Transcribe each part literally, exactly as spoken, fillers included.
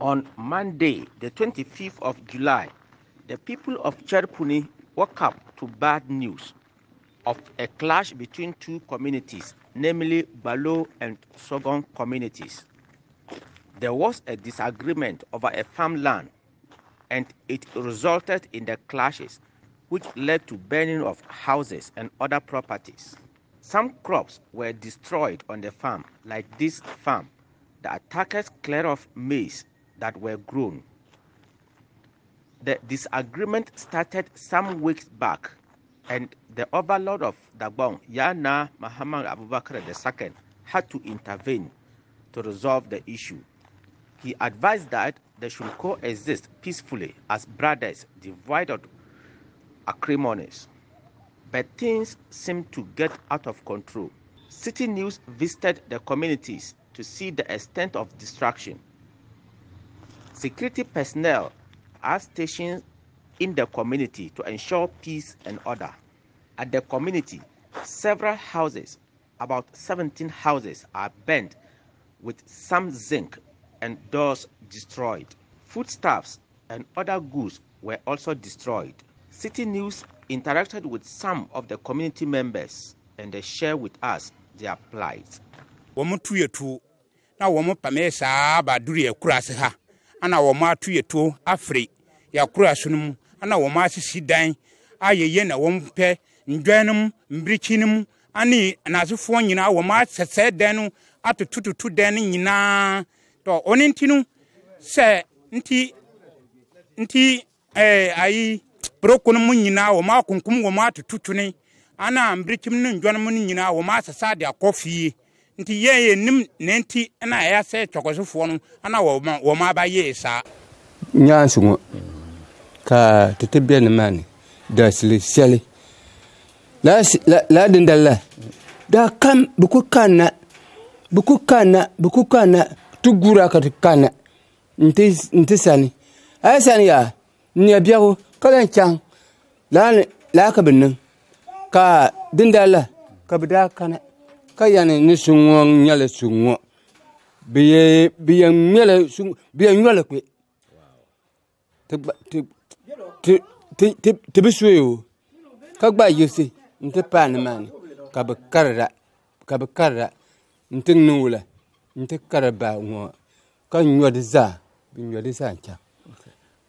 On Monday, the twenty-fifth of July, the people of Chereponi woke up to bad news of a clash between two communities, namely Gbalo and Sagoon communities. There was a disagreement over a farmland, and it resulted in the clashes, which led to burning of houses and other properties. Some crops were destroyed on the farm, like this farm. The attackers cleared off maize that were grown. The disagreement started some weeks back, and the overlord of Dagbon, Yana Muhammad Abubakar the Second, had to intervene to resolve the issue. He advised that they should coexist peacefully as brothers devoid of acrimonies. But things seemed to get out of control. City News visited the communities to see the extent of destruction. Security personnel are stationed in the community to ensure peace and order. At the community, several houses, about seventeen houses, are burnt with some zinc and doors destroyed. Foodstuffs and other goods were also destroyed. City News interacted with some of the community members, and they shared with us their plight. Ana woma tu yeto afri ya kura sunum ana woma sisi dan ayeye na wompe ndwanum mbrichinum ani anazufo nyina woma sese dan no atutututu dan nyina to onintinu se nti nti eh ai brokunum nyina woma kunkum woma tututuni ana mbrichim nu ndwanum nyina woma sesa de akofie nti yeye nim nenti na ya se chokozufo no ana wo ma ba ye sa nyansu ka tetebia ne mani da sele sele la la dindalla da kam bukukana bukukana bukukana tugura katikana nti nti sani asani ya nya biago kala chan la la ka binnin ka dindalla ka bida kana Kayane Nisungong Yale Sungo Be be a mele sung be a yellow quick. To be sure. Cagba, you see, into Panaman, Cabacara, Cabacara, into Nula, into Caraba, more. Can your desire be your desire?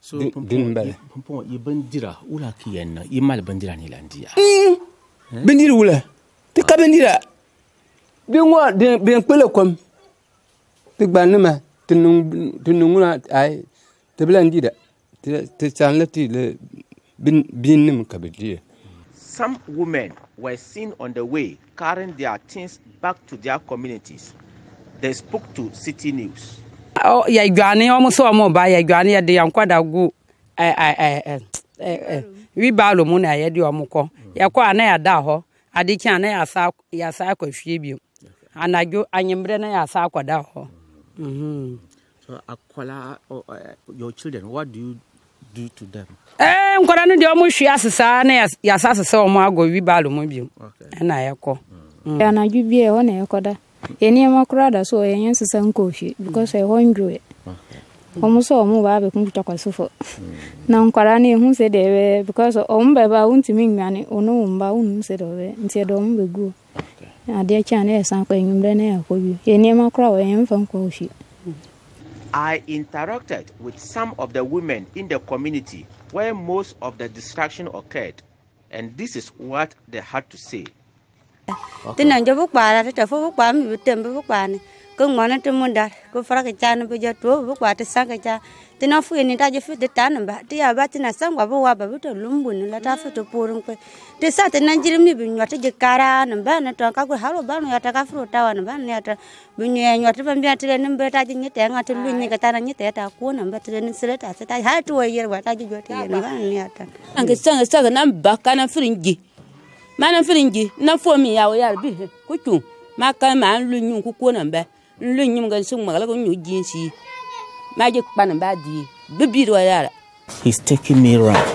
So, Pompon, you bandira, Ulakian, you malbandira Nilandia. Benirula, the Cabanira. Being what being Pelocum, the Banama, the Nunguna, I, the Blandida, the Sanleti, Binum Cabadia. Some women were seen on the way carrying their things back to their communities. They spoke to City News. Oh, yeah, Granny almost saw more by a granny at the Anquadago. I, I, I, we bow the moon. I had your moco. Yaquana Daho, I did can't ask Yasako Shibu. And I go, I am Brenna Sakwa. So, Aquala, your children, what do you do to them? Eh, Corano Domo, she has a son, Yasasa, so Margo, we balloon, and I call. And I give you one ecoda. Any more crowd, so I answer some coffee because I won't do it. Almost all move out of Muktaka Sufo. Now, Corani, who said they were because Ombaba won't mean money or no umbaun said over, and said, Om will go. I interacted with some of the women in the community where most of the destruction occurred, and this is what they had to say. He's taking me around.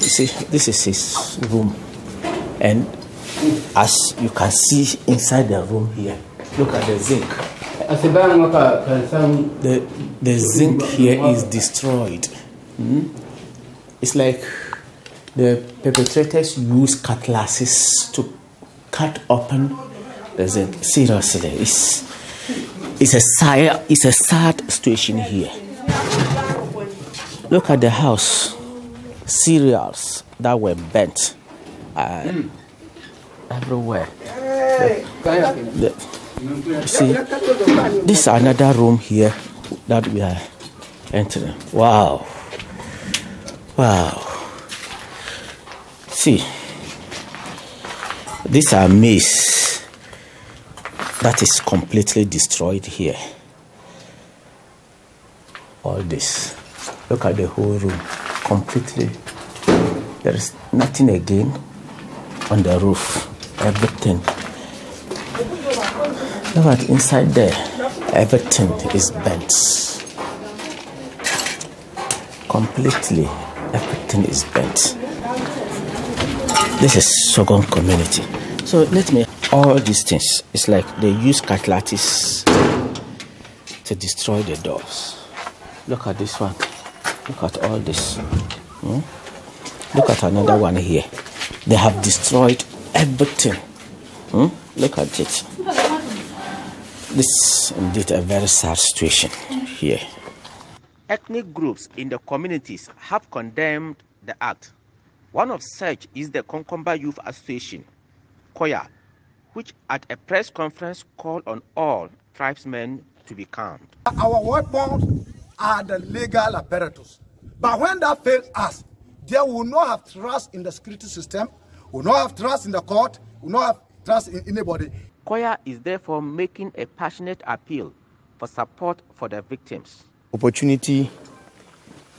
You see, this is his room. And as you can see inside the room here, look at the zinc The, the zinc here is destroyed. Hmm? It's like the perpetrators use cutlasses to cut open the zinc. Seriously, it's, it's, a, sad, it's a sad situation here. Look at the house. Cereals that were burnt uh, mm. everywhere. The, the, see, this is another room here that we are entering. Wow. Wow. See, these are maize that is completely destroyed here. All this. Look at the whole room. Completely. There is nothing again on the roof. Everything. Look at inside there. Everything is bent. Completely. Everything is bent. This is Sagoon community. So let me, all these things, it's like they use cutlasses to destroy the doors. Look at this one. Look at all this. Hmm? Look at another one here. They have destroyed everything. Hmm? Look at it. This is indeed a very sad situation here. Ethnic groups in the communities have condemned the act. One of such is the Konkomba Youth Association, Koya, which at a press conference called on all tribesmen to be calm. Our weapons are the legal apparatus. But when that fails us, there will not have trust in the security system, will not have trust in the court, will not have trust in anybody. Koya is therefore making a passionate appeal for support for the victims. Opportunity,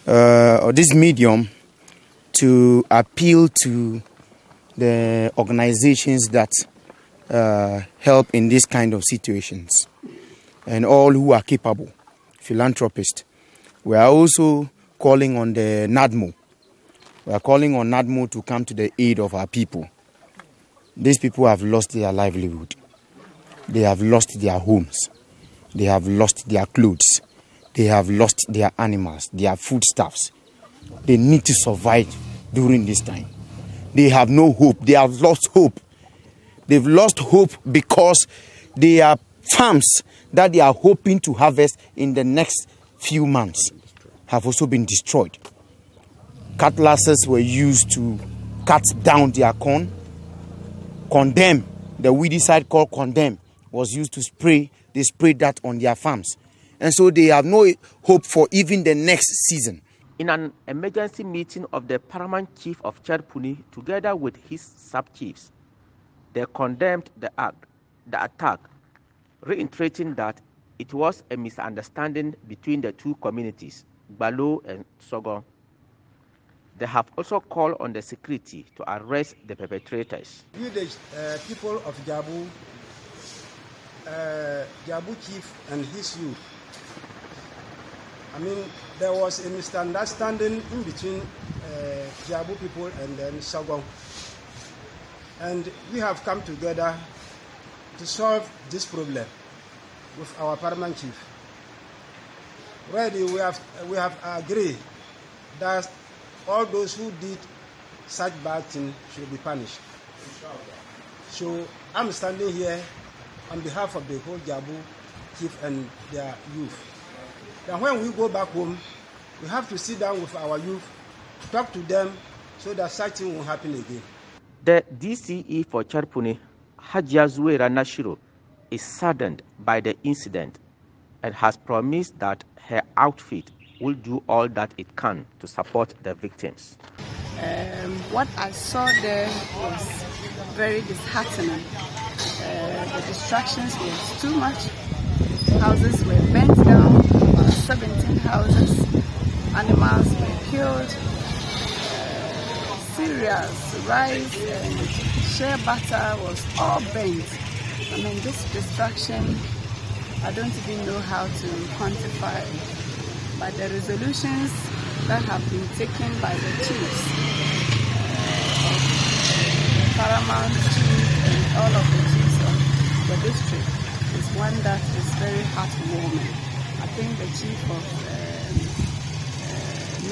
uh, or this medium, to appeal to the organizations that uh, help in this kind of situations and all who are capable. Philanthropists. We are also calling on the NADMO. We are calling on NADMO to come to the aid of our people. These people have lost their livelihood. They have lost their homes. They have lost their clothes. They have lost their animals, their foodstuffs. They need to survive during this time. They have no hope. They have lost hope. They've lost hope because they are farms that they are hoping to harvest in the next few months have also been destroyed. Cutlasses were used to cut down their corn. Condemn, the weedicide called condemn, was used to spray. They sprayed that on their farms. And so they have no hope for even the next season. In an emergency meeting of the paramount chief of Chereponi, together with his sub-chiefs, they condemned the act, the attack, reiterating that it was a misunderstanding between the two communities, Gbalo and Sagoon. They have also called on the security to arrest the perpetrators. We, the uh, people of Jabu, uh, Jabu chief and his youth, I mean, there was a misunderstanding in between uh, Jabu people and then Sagoon. And we have come together to solve this problem with our paramount chief. Already we have, we have agreed that all those who did such bad things should be punished. So I'm standing here on behalf of the whole Jabu chief and their youth. Now when we go back home, we have to sit down with our youth, talk to them so that such thing won't happen again. The D C E for Chereponi, Hajia Zuera Nashiro, is saddened by the incident and has promised that her outfit will do all that it can to support the victims. Um, what I saw there was very disheartening. Uh, the distractions were too much. Houses were bent down, about seventeen houses. Animals were killed. Uh, cereals, rice, and shea butter was all bent. I mean, this destruction, I don't even know how to quantify it. But the resolutions that have been taken by the chiefs, the paramount chief and all of the chiefs of the district, is one that is very heartwarming. I think the chief of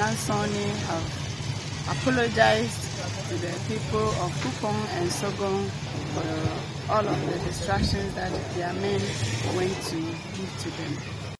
um, uh, Nansoni have apologized to the people of Kupong and Sagoon for all of the distractions that their men went to give to them.